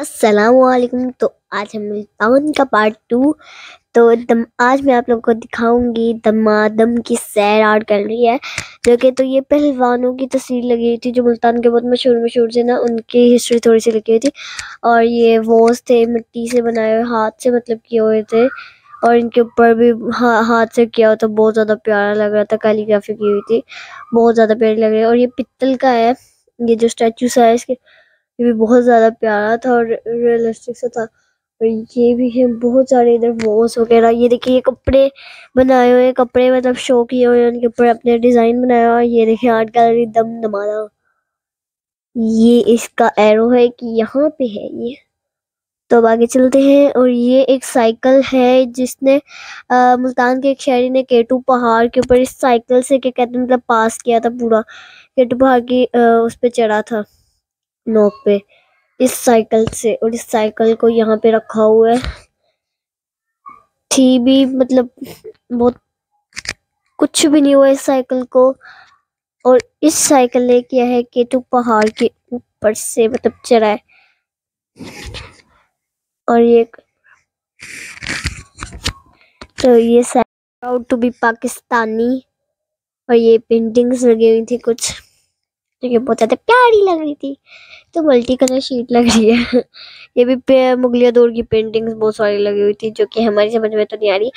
अस्सलामुअलैकुम। तो आज हम मुल्तान का पार्ट 2। तो आज मैं आप लोगों को दिखाऊंगी दमादम की सैर आर्ट गैलरी है जो कि तो ये पहलवानों की तस्वीर लगी हुई थी जो मुल्तान के बहुत मशहूर थे ना, उनकी हिस्ट्री थोड़ी सी लगी हुई थी। और ये वॉज थे मिट्टी से बनाए हुए, हाथ से मतलब किए हुए थे, और इनके ऊपर भी हाथ से किया हुआ था। बहुत ज़्यादा प्यारा लग रहा था, कैलीग्राफी की हुई थी, बहुत ज़्यादा प्यारी लग रही है। और ये पित्तल का है, ये जो स्टैचू सा है इसके ये भी बहुत ज़्यादा प्यारा था और रियलिस्टिक सा था। और ये भी है बहुत सारे इधर वॉस वगैरह। ये देखिए ये कपड़े बनाए हुए, कपड़े मतलब शो किए हुए हैं, उनके ऊपर अपने डिज़ाइन बनाए हुए। और ये देखिए आर्ट गैलरी दमादम, ये इसका एरो है कि यहाँ पे है ये। तो आगे चलते हैं। और ये एक साइकिल है जिसने मुल्तान के एक शहरी ने K2 पहाड़ के ऊपर इस साइकिल से क्या कहते हैं मतलब पास किया था, पूरा K2 पहाड़ की उस पर चढ़ा था नोक पे इस साइकिल से। और इस साइकिल को यहाँ पे रखा हुआ है, थी भी मतलब बहुत कुछ भी नहीं हुआ इस साइकिल को। और इस साइकिल ने किया है K2 पहाड़ के ऊपर से मतलब चढ़ा है। और ये तो ये प्राउड टू बी पाकिस्तानी। और ये पेंटिंग्स लगी हुई थी कुछ जो कि बहुत ज़्यादा प्यारी लग रही थी, तो मल्टी कलर शीट लग रही है। ये भी मुगलिया दौर की पेंटिंग्स बहुत सारी लगी हुई थी जो कि हमारी समझ में तो नहीं आ रही,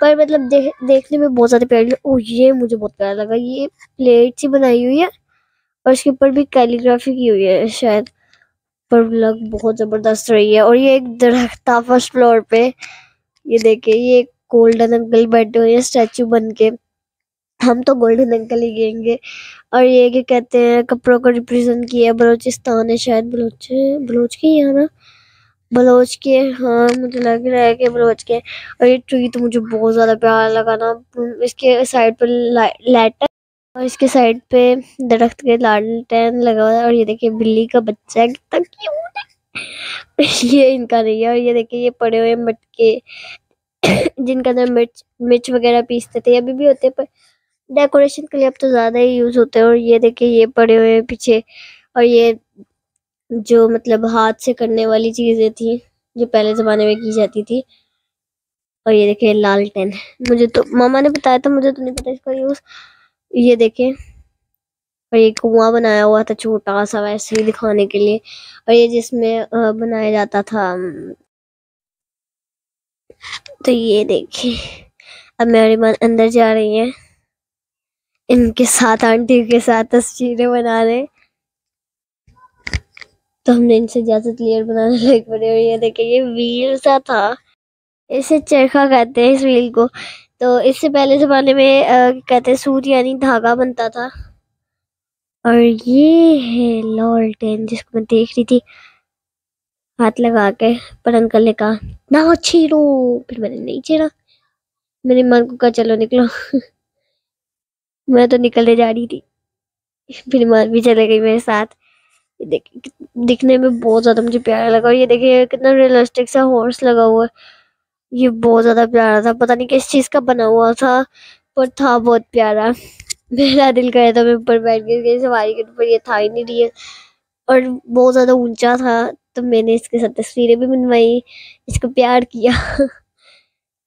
पर मतलब देखने में बहुत ज़्यादा प्यारी। ओ ये मुझे बहुत प्यारा लगा, ये प्लेट सी बनाई हुई है और इसके ऊपर भी कैलीग्राफी की हुई है शायद, पर लग बहुत ज़बरदस्त रही है। और ये एक दरख्त था फर्स्ट फ्लोर पे, ये देखिए ये गोल्डन अंकल बैठे हुए हैं स्टैचू बन के, हम तो गोल्डन अंकल ही कहेंगे। और ये क्या कहते हैं कपड़ों को रिप्रेजेंट किया, बलोचिस्तान है शायद, बलोच के है ना, बलोच के, हाँ मुझे लग रहा है कि बलोच के। और ये ट्री तो मुझे बहुत ज़्यादा प्यारा लगा ना, इसके साइड पर लाइट और इसके साइड पे दरख्त के लालटेन लगा हुआ है। और ये देखिए बिल्ली का बच्चा है, कितना क्यूट है, ये इनका नहीं है। और ये देखिए ये पड़े हुए मटके जिनका अंदर मिर्च वगैरह पीसते थे, अभी भी होते हैं पर डेकोरेशन के लिए अब तो ज़्यादा ही यूज़ होते हैं। और ये देखिए ये पड़े हुए हैं पीछे। और ये जो मतलब हाथ से करने वाली चीज़ें थी जो पहले ज़माने में की जाती थी। और ये देखिए लालटेन, मुझे तो मामा ने बताया था, मुझे तो नहीं पता इसका यूज़। ये देखें और ये कुआं बनाया हुआ था छोटा सा वैसे ही दिखाने के लिए, और ये जिसमें बनाया जाता था। तो ये देखिए अब मेरी माँ अंदर जा रही है इनके साथ, आंटी के साथ तस्वीरें बना रहे, तो हमने इनसे इजाजत लिए बनाने लग पड़े। और ये देखे ये व्हील सा था, इसे चरखा कहते हैं इस व्हील को। तो इससे पहले ज़माने में कहते हैं सूत यानी धागा बनता था। और ये है लालटेन जिसको मैं देख रही थी हाथ लगा के, पर अंकल ने कहा ना छेड़ो, फिर मैंने नहीं छेड़ा, मेरे मन को कहा चलो निकलो मैं तो निकलने जा रही थी, फिर मार भी चले गई मेरे साथ। ये देखिए दिखने में बहुत ज़्यादा मुझे प्यारा लगा। और ये देखिए कितना रियलिस्टिक सा हॉर्स लगा हुआ है, ये बहुत ज़्यादा प्यारा था, पता नहीं किस चीज़ का बना हुआ था पर था बहुत प्यारा। मेरा दिल करे तो मैं ऊपर बैठ गई, सवारी के ऊपर, ये था ही नहीं रियल और बहुत ज़्यादा ऊंचा था, तो मैंने इसके साथ तस्वीरें भी बनवाई, इसको प्यार किया।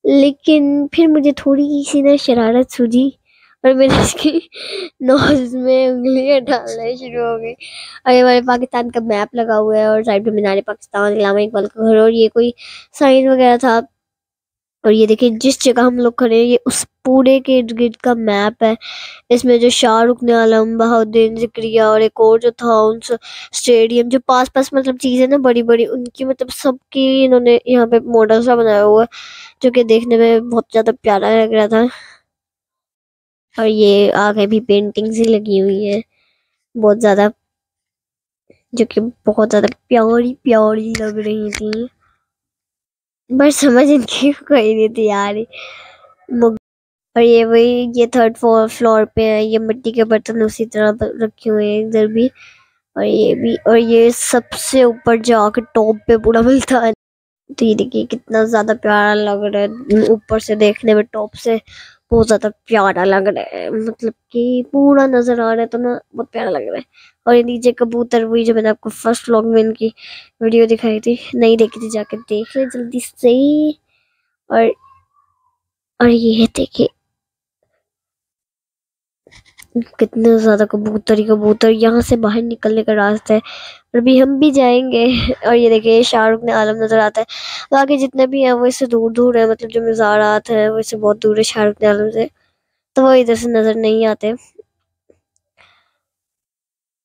लेकिन फिर मुझे थोड़ी सी ना शरारत सूझी और मैंने इसकी नोज़ में उंगलियाँ डालना शुरू हो गई। और ये हमारे पाकिस्तान का मैप लगा हुआ है और साइड में मीनार-ए-पाकिस्तान, अल्लामा इकबाल का घर, और ये कोई साइन वगैरह था। और ये देखिए जिस जगह हम लोग खड़े हैं ये उस पूरे के इर्द गिर्द का मैप है, इसमें जो शाह रुकन-ए-आलम, बहाउद्दीन ज़करिया और एक और जो था उन स्टेडियम जो पास पास मतलब चीज़ें ना बड़ी बड़ी उनकी मतलब सबकी इन्होंने यहाँ पे मॉडल सा बनाया हुआ है जो कि देखने में बहुत ज़्यादा प्यारा लग रहा था। और ये आगे भी पेंटिंग्स ही लगी हुई हैं बहुत ज़्यादा जो कि बहुत ज़्यादा प्यारी प्यारी लग रही थी, बट समझ इनकी कोई नहीं थी यार। और ये वही ये 3rd फ्लोर पे है, ये मिट्टी के बर्तन उसी तरह रखे हुए हैं इधर भी और ये भी। और ये सबसे ऊपर जाके टॉप पे पूरा मिलता है। तो ये देखिए कितना ज़्यादा प्यारा लग रहा है ऊपर से देखने में, टॉप से बहुत ज़्यादा प्यारा लग रहा है, मतलब कि पूरा नज़र आ रहा है तो ना बहुत प्यारा लग रहा है। और ये नीचे कबूतर, वही जो मैंने आपको फर्स्ट व्लॉग में इनकी वीडियो दिखाई थी, नहीं देखी थी जाकर देख ले जल्दी से। और ये देखिए कितने ज़्यादा कबूतर ही कबूतर। यहाँ से बाहर निकलने का रास्ता है और अभी हम भी जाएंगे। और ये देखिए शाह रुक्न-ए-आलम नज़र आता है, बाकी जितने भी हैं वो इससे दूर दूर है, मतलब जो मज़ारात है वो इससे बहुत दूर है शाह रुक्न-ए-आलम से, तो वो इधर से नज़र नहीं आते।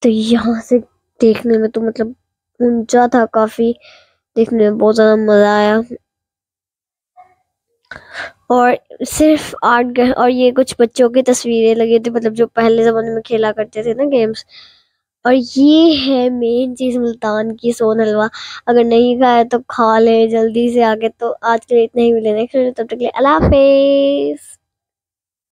तो यहाँ से देखने में तो मतलब ऊंचा था काफ़ी, देखने में बहुत ज़्यादा मज़ा आया। और सिर्फ आर्ट, और ये कुछ बच्चों की तस्वीरें लगी थी, मतलब जो पहले ज़माने में खेला करते थे ना गेम्स। और ये है मेन चीज़ मुल्तान की, सोन हलवा। अगर नहीं खाया तो खा लें जल्दी से आके। तो आज के लिए इतना ही, मिलेंगे नेक्स्ट वीडियो, तब तक के लिए अल्लाह हाफिज़।